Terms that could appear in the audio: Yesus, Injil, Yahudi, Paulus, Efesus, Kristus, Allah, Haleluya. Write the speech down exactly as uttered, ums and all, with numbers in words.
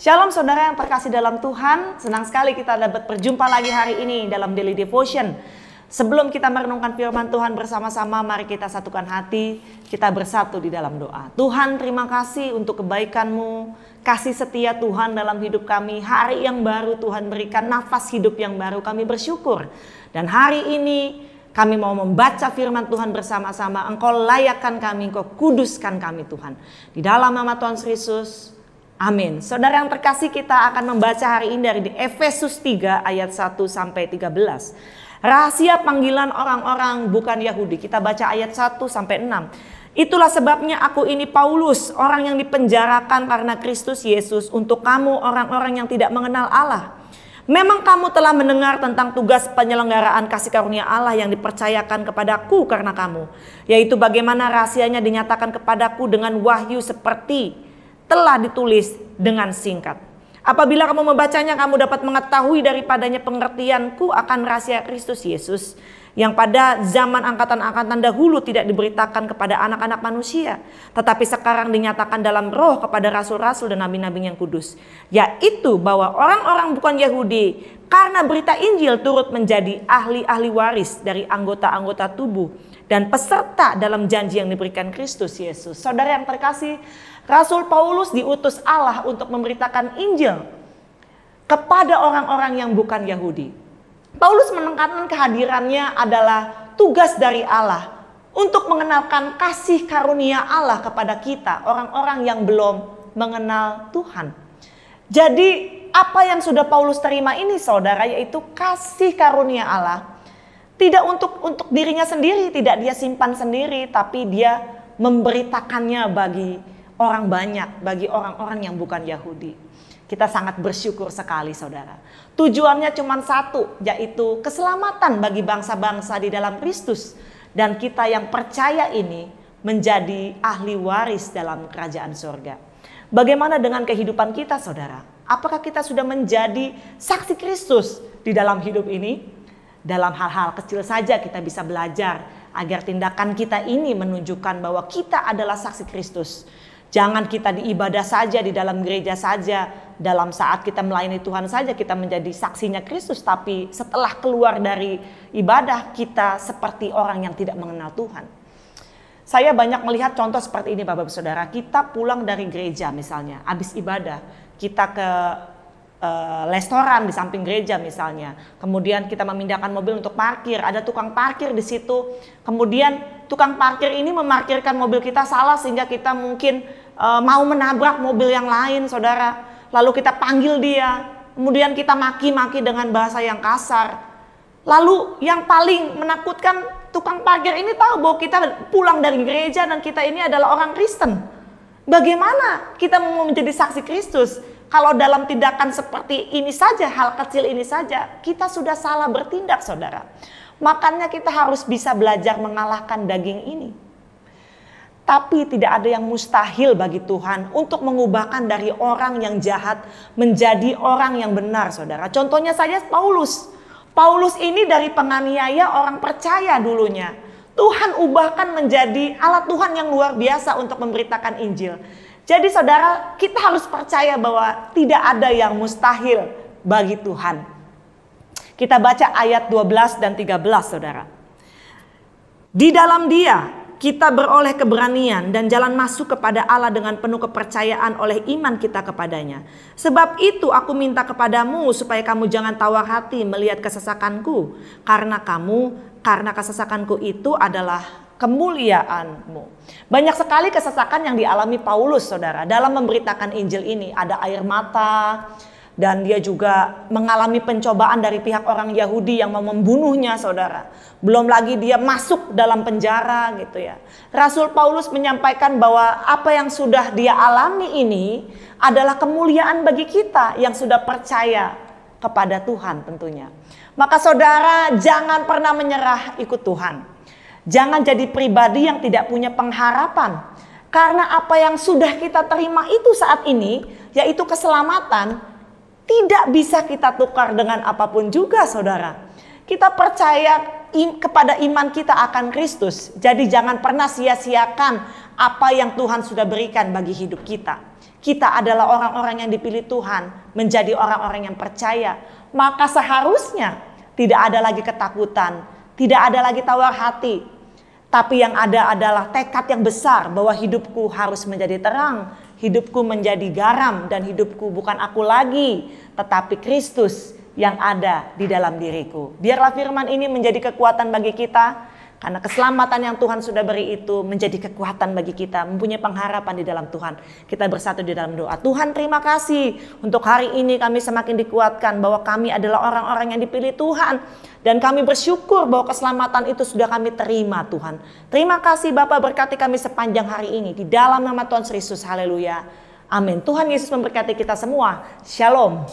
Shalom saudara yang terkasih dalam Tuhan, senang sekali kita dapat berjumpa lagi hari ini dalam Daily Devotion. Sebelum kita merenungkan firman Tuhan bersama-sama, mari kita satukan hati, kita bersatu di dalam doa. Tuhan, terima kasih untuk kebaikan-Mu, kasih setia Tuhan dalam hidup kami. Hari yang baru Tuhan berikan, nafas hidup yang baru, kami bersyukur. Dan hari ini kami mau membaca firman Tuhan bersama-sama. Engkau layakkan kami, Engkau kuduskan kami Tuhan. Di dalam nama Tuhan Yesus. Amin. Saudara yang terkasih, kita akan membaca hari ini dari Efesus tiga ayat satu sampai tiga belas. Rahasia panggilan orang-orang bukan Yahudi. Kita baca ayat satu sampai enam. Itulah sebabnya aku ini Paulus, orang yang dipenjarakan karena Kristus Yesus, untuk kamu orang-orang yang tidak mengenal Allah. Memang kamu telah mendengar tentang tugas penyelenggaraan kasih karunia Allah yang dipercayakan kepadaku karena kamu, yaitu bagaimana rahasianya dinyatakan kepadaku dengan wahyu seperti telah ditulis dengan singkat. Apabila kamu membacanya, kamu dapat mengetahui daripadanya pengertianku akan rahasia Kristus Yesus, yang pada zaman angkatan-angkatan dahulu tidak diberitakan kepada anak-anak manusia, tetapi sekarang dinyatakan dalam roh kepada rasul-rasul dan nabi-nabi yang kudus, yaitu bahwa orang-orang bukan Yahudi karena berita Injil turut menjadi ahli-ahli waris dari anggota-anggota tubuh dan peserta dalam janji yang diberikan Kristus Yesus. Saudara yang terkasih, Rasul Paulus diutus Allah untuk memberitakan Injil kepada orang-orang yang bukan Yahudi. Paulus menekankan kehadirannya adalah tugas dari Allah untuk mengenalkan kasih karunia Allah kepada kita, orang-orang yang belum mengenal Tuhan. Jadi apa yang sudah Paulus terima ini saudara, yaitu kasih karunia Allah. Tidak untuk untuk dirinya sendiri, tidak dia simpan sendiri, tapi dia memberitakannya bagi orang banyak, bagi orang-orang yang bukan Yahudi. Kita sangat bersyukur sekali saudara. Tujuannya cuma satu, yaitu keselamatan bagi bangsa-bangsa di dalam Kristus. Dan kita yang percaya ini menjadi ahli waris dalam kerajaan surga. Bagaimana dengan kehidupan kita saudara? Apakah kita sudah menjadi saksi Kristus di dalam hidup ini? Dalam hal-hal kecil saja kita bisa belajar agar tindakan kita ini menunjukkan bahwa kita adalah saksi Kristus. Jangan kita di ibadah saja, di dalam gereja saja, dalam saat kita melayani Tuhan saja kita menjadi saksinya Kristus. Tapi setelah keluar dari ibadah kita seperti orang yang tidak mengenal Tuhan. Saya banyak melihat contoh seperti ini Bapak-Ibu Saudara. Kita pulang dari gereja misalnya, habis ibadah kita ke restoran di samping gereja misalnya. Kemudian kita memindahkan mobil untuk parkir, ada tukang parkir di situ. Kemudian tukang parkir ini memarkirkan mobil kita salah sehingga kita mungkin uh, mau menabrak mobil yang lain, saudara. Lalu kita panggil dia, kemudian kita maki-maki dengan bahasa yang kasar. Lalu yang paling menakutkan, tukang parkir ini tahu bahwa kita pulang dari gereja dan kita ini adalah orang Kristen. Bagaimana kita mau menjadi saksi Kristus? Kalau dalam tindakan seperti ini saja, hal kecil ini saja, kita sudah salah bertindak saudara. Makanya kita harus bisa belajar mengalahkan daging ini. Tapi tidak ada yang mustahil bagi Tuhan untuk mengubahkan dari orang yang jahat menjadi orang yang benar saudara. Contohnya saja Paulus. Paulus ini dari penganiaya orang percaya dulunya. Tuhan ubahkan menjadi alat Tuhan yang luar biasa untuk memberitakan Injil. Jadi saudara, kita harus percaya bahwa tidak ada yang mustahil bagi Tuhan. Kita baca ayat dua belas dan tiga belas saudara. Di dalam Dia kita beroleh keberanian dan jalan masuk kepada Allah dengan penuh kepercayaan oleh iman kita kepadanya. Sebab itu aku minta kepadamu supaya kamu jangan tawar hati melihat kesesakanku. Karena kamu, karena kesesakanku itu adalah kemuliaanmu. Banyak sekali kesesakan yang dialami Paulus saudara dalam memberitakan Injil ini. Ada air mata dan dia juga mengalami pencobaan dari pihak orang Yahudi yang mau membunuhnya saudara. Belum lagi dia masuk dalam penjara gitu ya. Rasul Paulus menyampaikan bahwa apa yang sudah dia alami ini adalah kemuliaan bagi kita yang sudah percaya kepada Tuhan tentunya. Maka saudara jangan pernah menyerah ikut Tuhan. Jangan jadi pribadi yang tidak punya pengharapan. Karena apa yang sudah kita terima itu saat ini, yaitu keselamatan, tidak bisa kita tukar dengan apapun juga saudara. Kita percaya im- kepada iman kita akan Kristus. Jadi jangan pernah sia-siakan apa yang Tuhan sudah berikan bagi hidup kita. kita adalah orang-orang yang dipilih Tuhan, menjadi orang-orang yang percaya, maka seharusnya tidak ada lagi ketakutan, tidak ada lagi tawar hati. Tapi yang ada adalah tekad yang besar bahwa hidupku harus menjadi terang, hidupku menjadi garam, dan hidupku bukan aku lagi, tetapi Kristus yang ada di dalam diriku. Biarlah firman ini menjadi kekuatan bagi kita, karena keselamatan yang Tuhan sudah beri itu menjadi kekuatan bagi kita, mempunyai pengharapan di dalam Tuhan. Kita bersatu di dalam doa. Tuhan, terima kasih untuk hari ini kami semakin dikuatkan bahwa kami adalah orang-orang yang dipilih Tuhan. Dan kami bersyukur bahwa keselamatan itu sudah kami terima, Tuhan. Terima kasih Bapa, berkati kami sepanjang hari ini. Di dalam nama Tuhan Yesus, haleluya. Amin. Tuhan Yesus memberkati kita semua. Shalom.